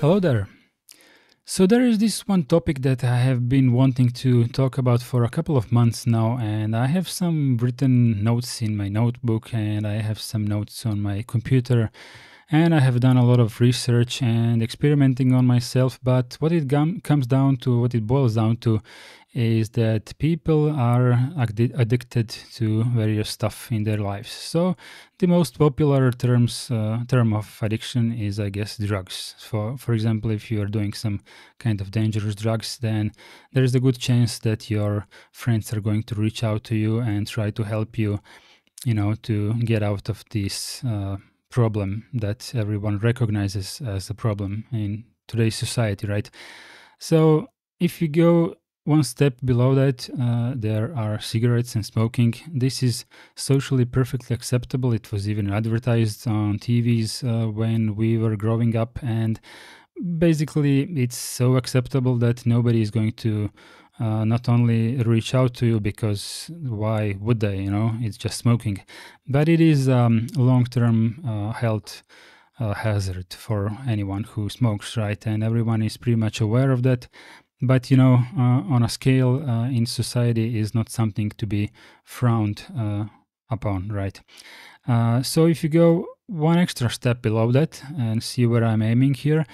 Hello there. So there is this one topic that I have been wanting to talk about for a couple of months now, and I have some written notes in my notebook, and I have some notes on my computer, and I have done a lot of research and experimenting on myself, but what it comes down to, what it boils down to, is that people are addicted to various stuff in their lives. So the most popular term of addiction is, I guess, drugs. For example, if you are doing some kind of dangerous drugs, then there is a good chance that your friends are going to reach out to you and try to help you, you know, to get out of this problem that everyone recognizes as a problem in today's society, right? So if you go one step below that, there are cigarettes and smoking. This is socially perfectly acceptable. It was even advertised on TVs when we were growing up, and basically it's so acceptable that nobody is going to not only reach out to you, because why would they, you know, it's just smoking. But it is long-term health hazard for anyone who smokes, right? And everyone is pretty much aware of that. But, you know, on a scale in society is not something to be frowned upon, right? So if you go one extra step below that and see where I'm aiming here,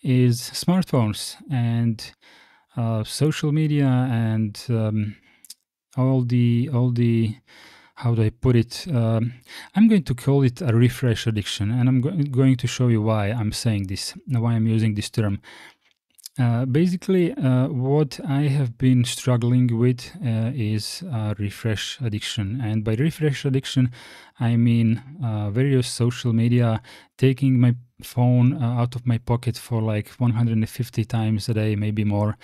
is smartphones and social media and all the how do I put it? I'm going to call it a refresh addiction, and I'm going to show you why I'm saying this, why I'm using this term. Basically, what I have been struggling with is refresh addiction. And by refresh addiction, I mean various social media, taking my phone out of my pocket for like 150 times a day, maybe more,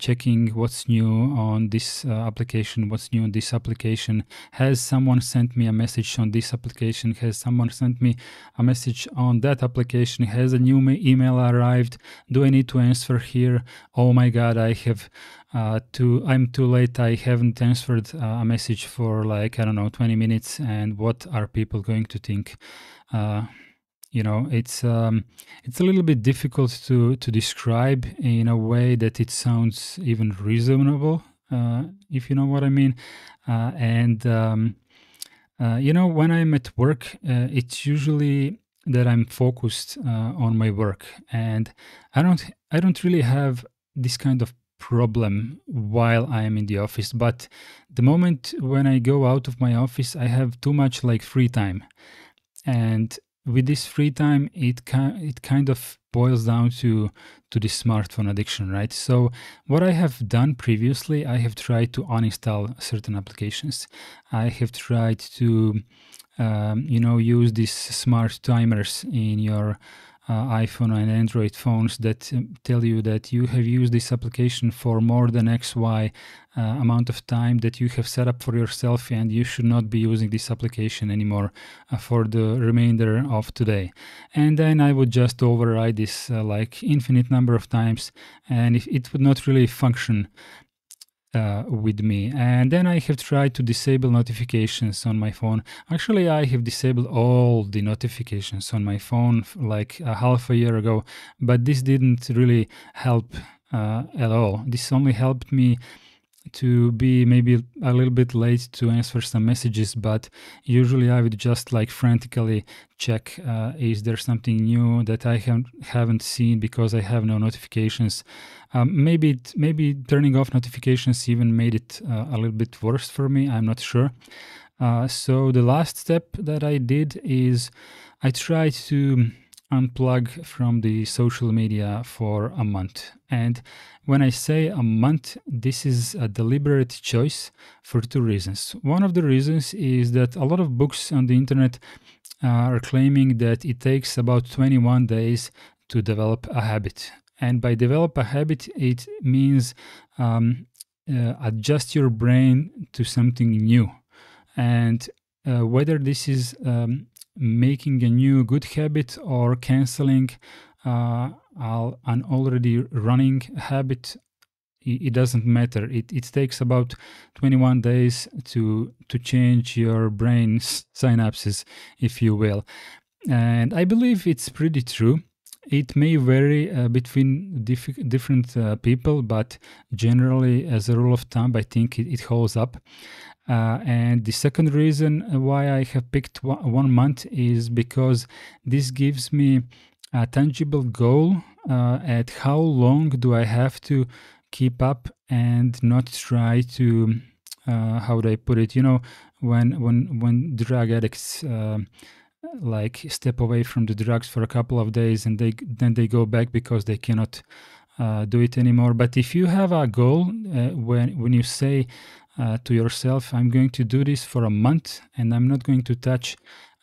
checking what's new on this application, what's new on this application, has someone sent me a message on this application, has someone sent me a message on that application, has a new email arrived, do I need to answer here, oh my god, I have I'm too late, I haven't answered a message for like, I don't know, 20 minutes, and what are people going to think? You know, it's a little bit difficult to describe in a way that it sounds even reasonable, if you know what I mean. You know, when I'm at work, it's usually that I'm focused on my work, and I don't really have this kind of problem while I am in the office. But the moment when I go out of my office, I have too much like free time, and with this free time, it kind of boils down to the smartphone addiction, right? So what I have done previously, I have tried to uninstall certain applications. I have tried to, you know, use these smart timers in your iPhone and Android phones that tell you that you have used this application for more than XY amount of time that you have set up for yourself, and you should not be using this application anymore for the remainder of today. And then I would just override this like infinite number of times, and if it would not really function with me. And then I have tried to disable notifications on my phone. Actually, I have disabled all the notifications on my phone like a half a year ago, but this didn't really help at all. This only helped me to be maybe a little bit late to answer some messages, but usually I would just like frantically check is there something new that I haven't seen because I have no notifications. Maybe turning off notifications even made it a little bit worse for me, I'm not sure. So the last step that I did is I tried to unplug from the social media for a month. And when I say a month, this is a deliberate choice for two reasons. One of the reasons is that a lot of books on the internet are claiming that it takes about 21 days to develop a habit. And by develop a habit, it means adjust your brain to something new. And whether this is making a new good habit or canceling an already running habit, it doesn't matter. It takes about 21 days to change your brain's synapses, if you will. And I believe it's pretty true. It may vary between different people, but generally, as a rule of thumb, I think it holds up. And the second reason why I have picked 1 month is because this gives me a tangible goal at how long do I have to keep up and not try to, how do I put it, you know, when drug addicts like step away from the drugs for a couple of days and then they go back because they cannot do it anymore. But if you have a goal, when you say to yourself, I'm going to do this for a month and I'm not going to touch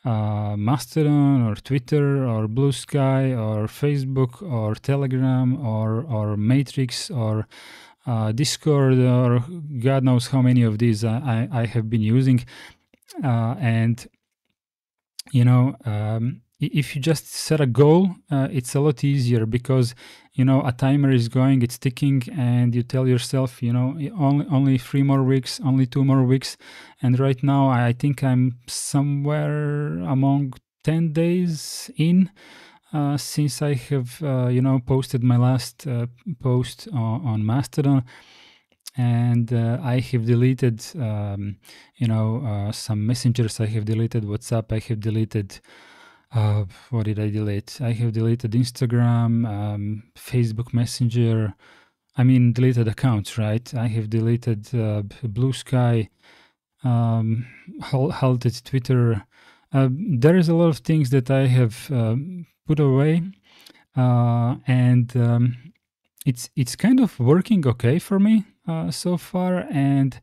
Mastodon or Twitter or Blue Sky or Facebook or Telegram or Matrix or Discord or God knows how many of these I have been using. And, you know, if you just set a goal, it's a lot easier because, you know, a timer is going, it's ticking, and you tell yourself, you know, only 3 more weeks, only 2 more weeks. And right now, I think I'm somewhere among 10 days in since I have, you know, posted my last post on Mastodon. And I have deleted, you know, some messengers. I have deleted WhatsApp. I have deleted, what did I delete? I have deleted Instagram, Facebook Messenger. I mean, deleted accounts, right? I have deleted Blue Sky, halted Twitter. There is a lot of things that I have put away, and it's kind of working okay for me so far, and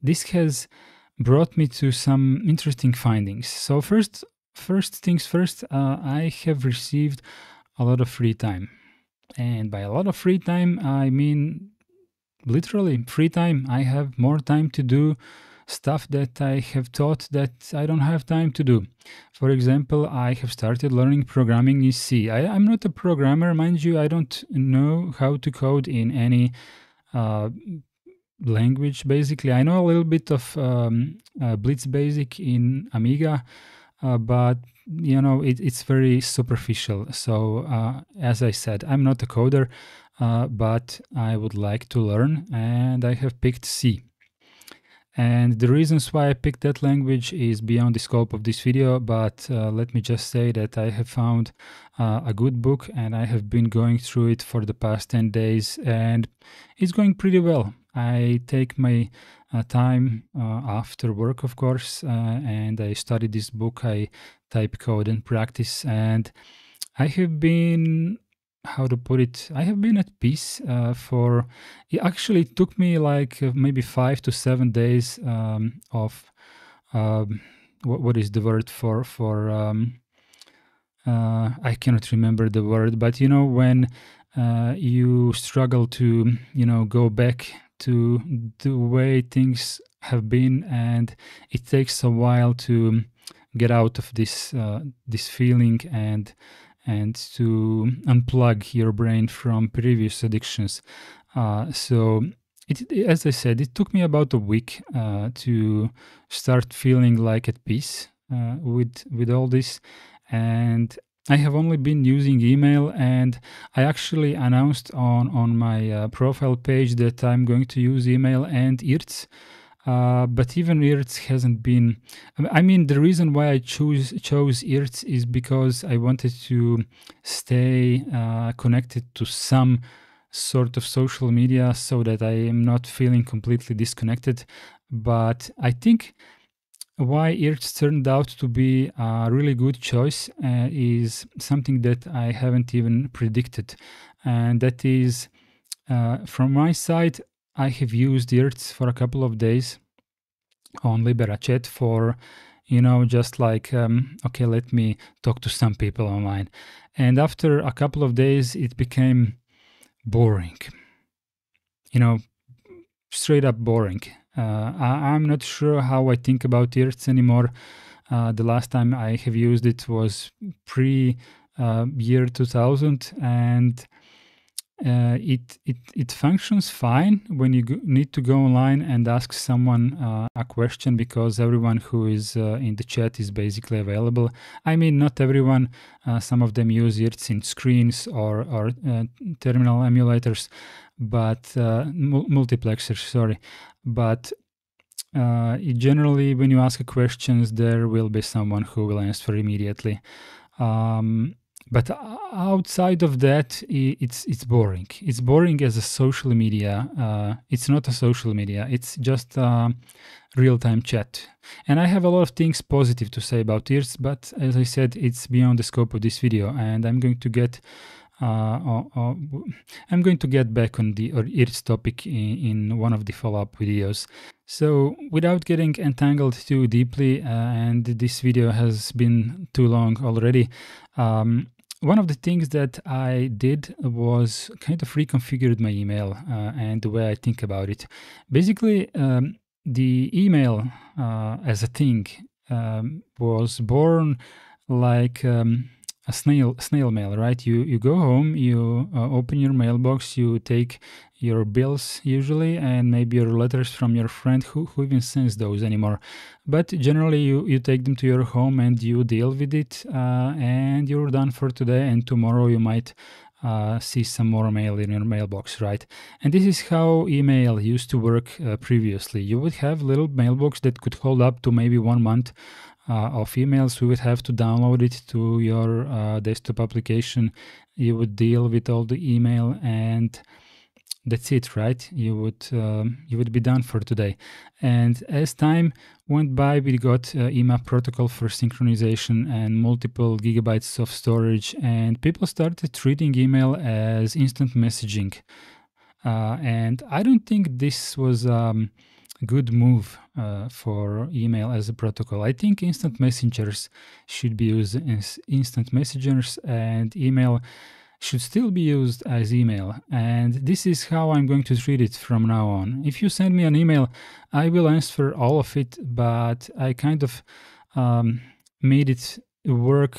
this has brought me to some interesting findings. So first things first, I have received a lot of free time, and by a lot of free time, I mean literally free time. I have more time to do stuff that I have thought that I don't have time to do. For example, I have started learning programming in C. I'm not a programmer, mind you. I don't know how to code in any language, basically. I know a little bit of Blitz Basic in Amiga, but, you know, it's very superficial. So, as I said, I'm not a coder, but I would like to learn, and I have picked C. And the reasons why I picked that language is beyond the scope of this video, but let me just say that I have found a good book, and I have been going through it for the past 10 days, and it's going pretty well. I take my time after work, of course, and I study this book, I type code and practice, and I have been, how to put it, I have been at peace for, it actually took me like maybe 5 to 7 days of, what is the word for I cannot remember the word, but you know, when you struggle to, you know, go back to the way things have been, and it takes a while to get out of this, this feeling and to unplug your brain from previous addictions. So, as I said, it took me about a week to start feeling like at peace with all this. And I have only been using email, and I actually announced on my profile page that I'm going to use email and IRC. But even IRC hasn't been, I mean, the reason why I chose IRC is because I wanted to stay connected to some sort of social media so that I am not feeling completely disconnected. But I think why IRC turned out to be a really good choice is something that I haven't even predicted. And that is, from my side, I have used IRC for a couple of days on LiberaChat for, you know, just like, okay, let me talk to some people online. And after a couple of days, it became boring, you know, straight up boring. I'm not sure how I think about IRC anymore. The last time I have used it was pre year 2000, and it functions fine when you need to go online and ask someone a question, because everyone who is in the chat is basically available. I mean, not everyone. Some of them use IRC in screens or terminal emulators, but multiplexers, sorry. But generally, when you ask questions, there will be someone who will answer immediately. But outside of that, it's boring. It's boring as a social media. It's not a social media. It's just real-time chat. And I have a lot of things positive to say about IRC, but as I said, it's beyond the scope of this video. And I'm going to get back on the IRC topic in one of the follow-up videos. So, without getting entangled too deeply, and this video has been too long already, one of the things that I did was kind of reconfigured my email and the way I think about it. Basically, the email as a thing was born like a snail mail, right? You go home, you open your mailbox, you take your bills usually, and maybe your letters from your friend. Who even sends those anymore? But generally, you take them to your home and you deal with it, and you're done for today. And tomorrow you might see some more mail in your mailbox, right? And this is how email used to work previously. You would have little mailbox that could hold up to maybe 1 month of emails. We would have to download it to your desktop application. You would deal with all the email, and that's it, right? You would be done for today. And as time went by, we got IMAP protocol for synchronization and multiple gigabytes of storage, and people started treating email as instant messaging. And I don't think this was good move for email as a protocol. I think instant messengers should be used as instant messengers, and email should still be used as email. And this is how I'm going to treat it from now on. If you send me an email, I will answer all of it, but I kind of made it work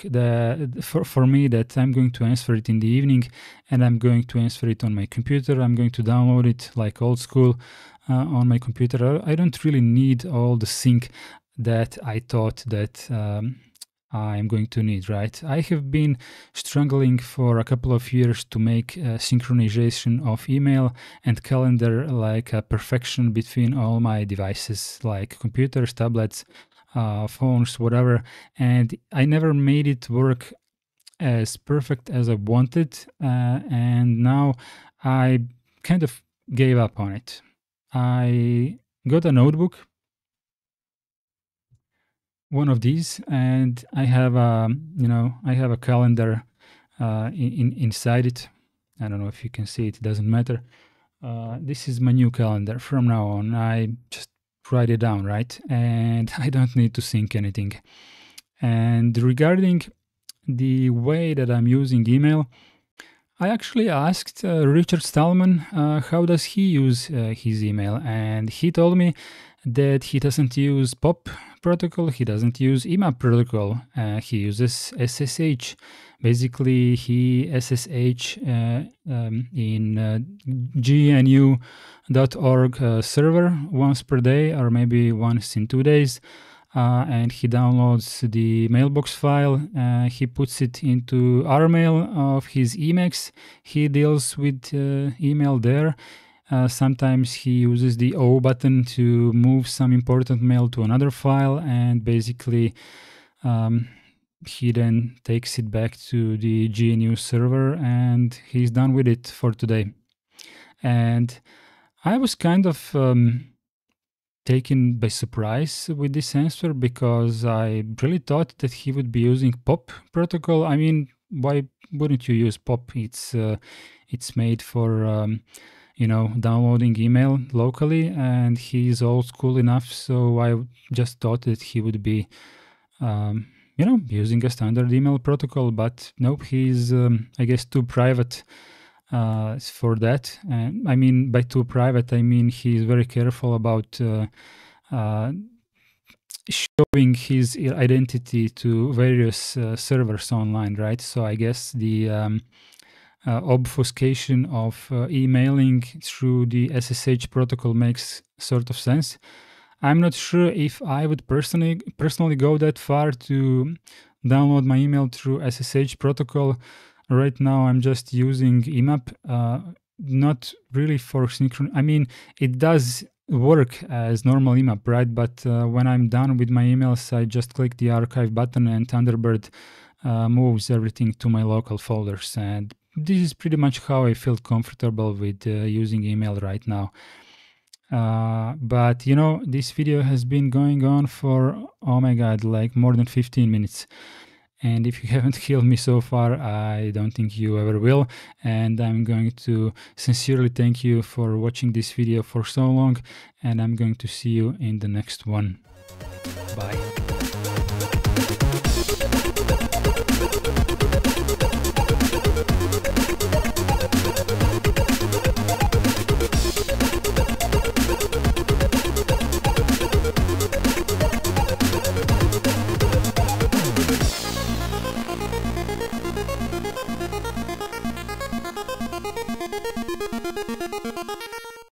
for me that I'm going to answer it in the evening, and I'm going to answer it on my computer. I'm going to download it like old school on my computer. I don't really need all the sync that I thought that I'm going to need, right? I have been struggling for a couple of years to make synchronization of email and calendar like a perfection between all my devices, like computers, tablets, phones, whatever. And I never made it work as perfect as I wanted. And now I kind of gave up on it. I got a notebook, one of these, and I have a, I have a calendar inside it. I don't know if you can see it, it doesn't matter. This is my new calendar. From now on, I just write it down, right? And I don't need to sync anything. And regarding the way that I'm using email, I actually asked Richard Stallman how does he use his email, and he told me that he doesn't use POP protocol, he doesn't use IMAP protocol, he uses SSH. Basically, he SSH in GNU.org server once per day, or maybe once in 2 days. And he downloads the mailbox file, he puts it into Rmail of his Emacs, he deals with email there. Sometimes he uses the O button to move some important mail to another file, and basically he then takes it back to the GNU server, and he's done with it for today. And I was kind of taken by surprise with this answer, because I really thought that he would be using POP protocol. I mean, why wouldn't you use POP? It's made for downloading email locally, and he's old school enough, so I just thought that he would be using a standard email protocol. But nope, he's I guess too private for that. And I mean, by too private, I mean he's very careful about showing his identity to various servers online, right? So I guess the obfuscation of emailing through the SSH protocol makes sort of sense. I'm not sure if I would personally go that far to download my email through SSH protocol. Right now I'm just using IMAP, not really for synchron. I mean, it does work as normal IMAP, right? But when I'm done with my emails, I just click the archive button and Thunderbird moves everything to my local folders. And this is pretty much how I feel comfortable with using email right now. But you know, this video has been going on for, oh my God, like more than 15 minutes. And if you haven't killed me so far, I don't think you ever will. And I'm going to sincerely thank you for watching this video for so long. And I'm going to see you in the next one. Bye.